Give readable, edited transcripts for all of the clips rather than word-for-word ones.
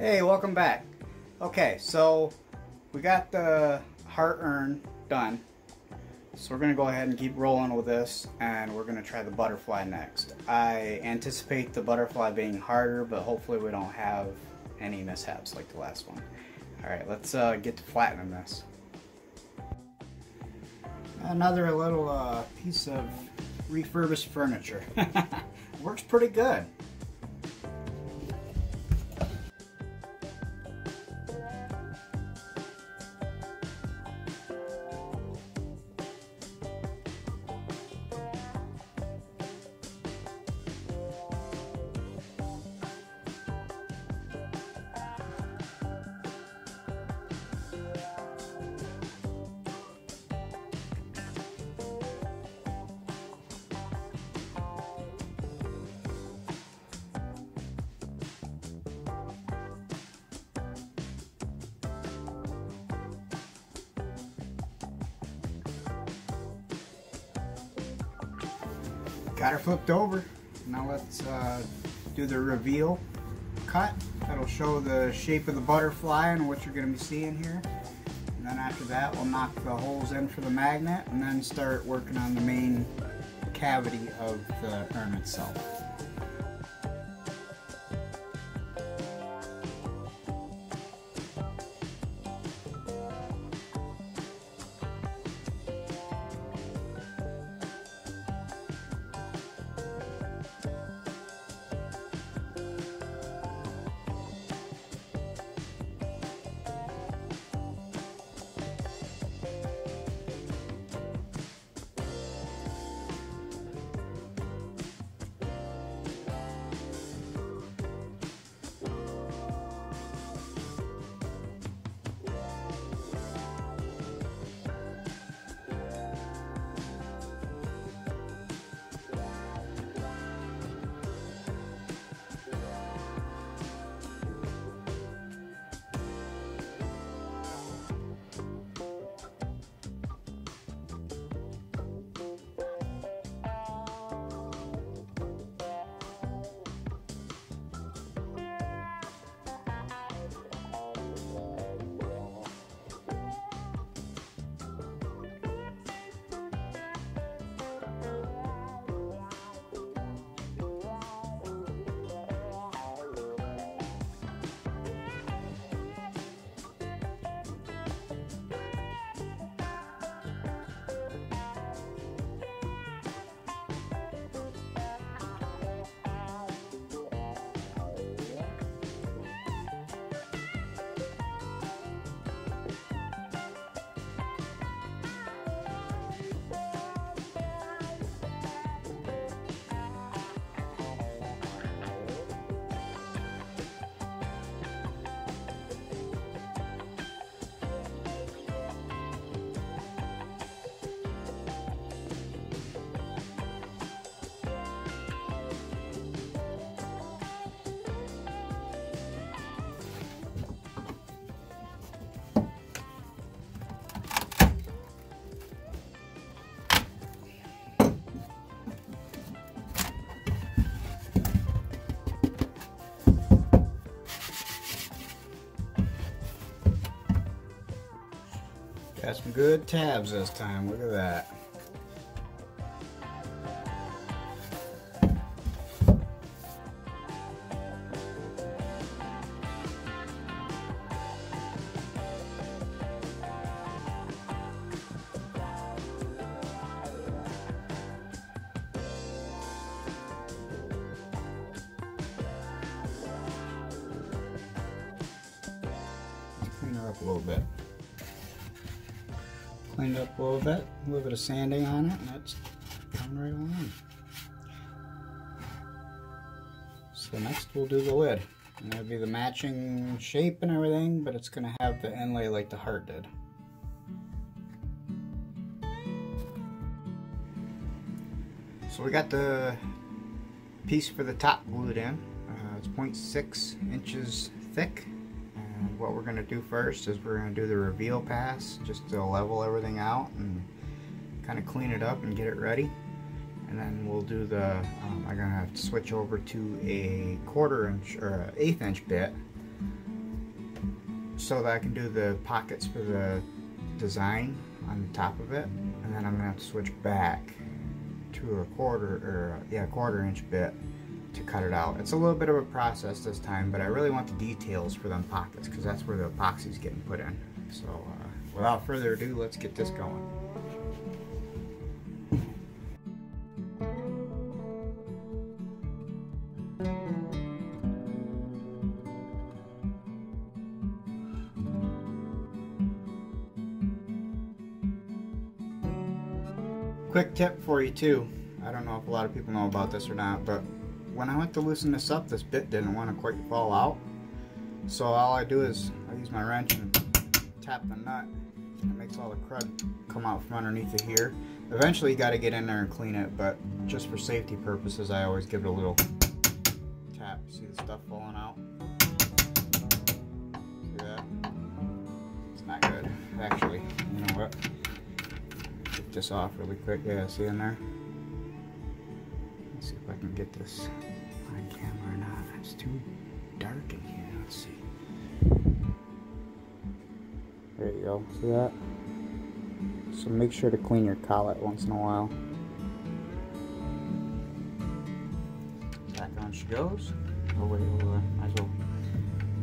Hey, welcome back. Okay, so we got the heart urn done. So we're gonna go ahead and keep rolling with this, and we're gonna try the butterfly next. I anticipate the butterfly being harder, but hopefully we don't have any mishaps like the last one. All right, let's get to flattening this. Another little piece of refurbished furniture. Works pretty good. Got her flipped over. Now let's do the reveal cut. That'll show the shape of the butterfly and what you're gonna be seeing here. And then after that, we'll knock the holes in for the magnet and then start working on the main cavity of the urn itself. Got some good tabs this time, look at that. Clean her up a little bit. Cleaned up a little bit of sanding on it, and that's coming right along. So next we'll do the lid. And that'll be the matching shape and everything, but it's gonna have the inlay like the heart did. So we got the piece for the top glued in. It's 0.6 inches thick. And what we're going to do first is we're going to do the reveal pass just to level everything out and kind of clean it up and get it ready. And then we'll do the, I'm going to have to switch over to a 1/4 inch or 1/8 inch bit so that I can do the pockets for the design on the top of it, and then I'm gonna have to switch back to a quarter inch bit to cut it out. It's a little bit of a process this time, but I really want the details for them pockets because that's where the epoxy's getting put in. So without further ado, let's get this going. Quick tip for you too, I don't know if a lot of people know about this or not, but when I went to loosen this up, this bit didn't want to quite fall out. So all I do is I use my wrench and tap the nut, and it makes all the crud come out from underneath it here. Eventually you got to get in there and clean it, but just for safety purposes I always give it a little tap. See the stuff falling out? See that? It's not good, actually. You know what? Get this off really quick. Yeah, see in there? Let's see if I can get this on camera or not. It's too dark in here. Let's see. There you go. See that? So make sure to clean your collet once in a while. Back on she goes. Oh wait, might as well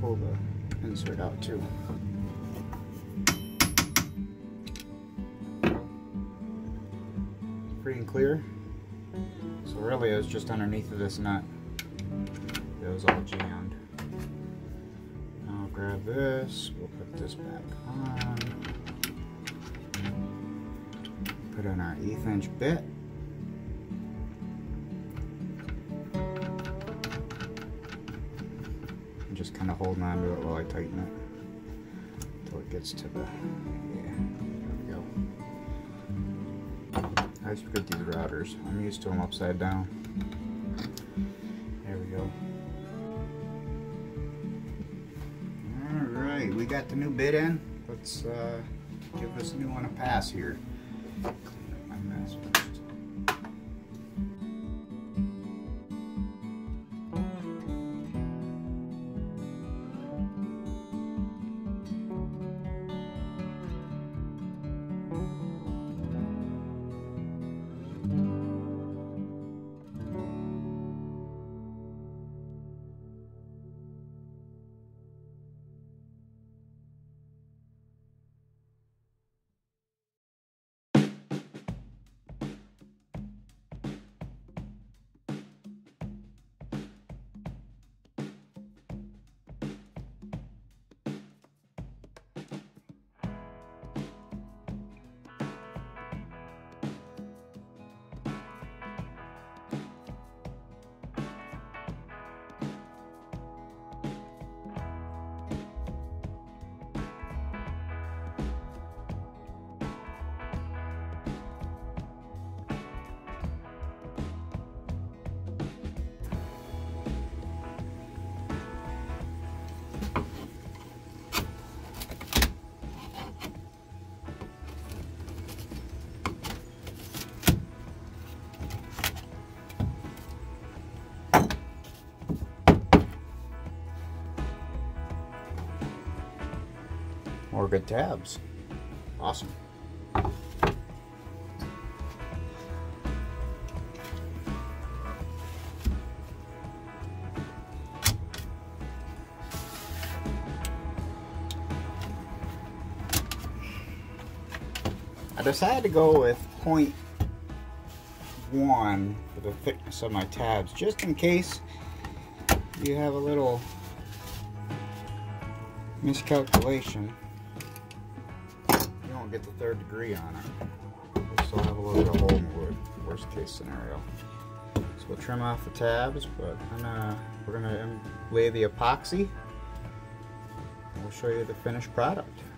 pull the insert out too. Free and clear. So really it was just underneath of this nut that was all jammed. Now grab this, we'll put this back on, put in our 1/8" bit, and just kind of holding on to it while I tighten it until it gets to the, yeah, there we go. I just forget these routers. I'm used to them upside down. There we go. Alright, we got the new bit in. Let's give this new one a pass here. Clean up my mess first. More good tabs. Awesome. I decided to go with 0.1 for the thickness of my tabs, just in case you have a little miscalculation. Get the third degree on it. We'll still have a little bit of hole in the wood, worst case scenario. So we'll trim off the tabs, but we're gonna lay the epoxy, and we'll show you the finished product.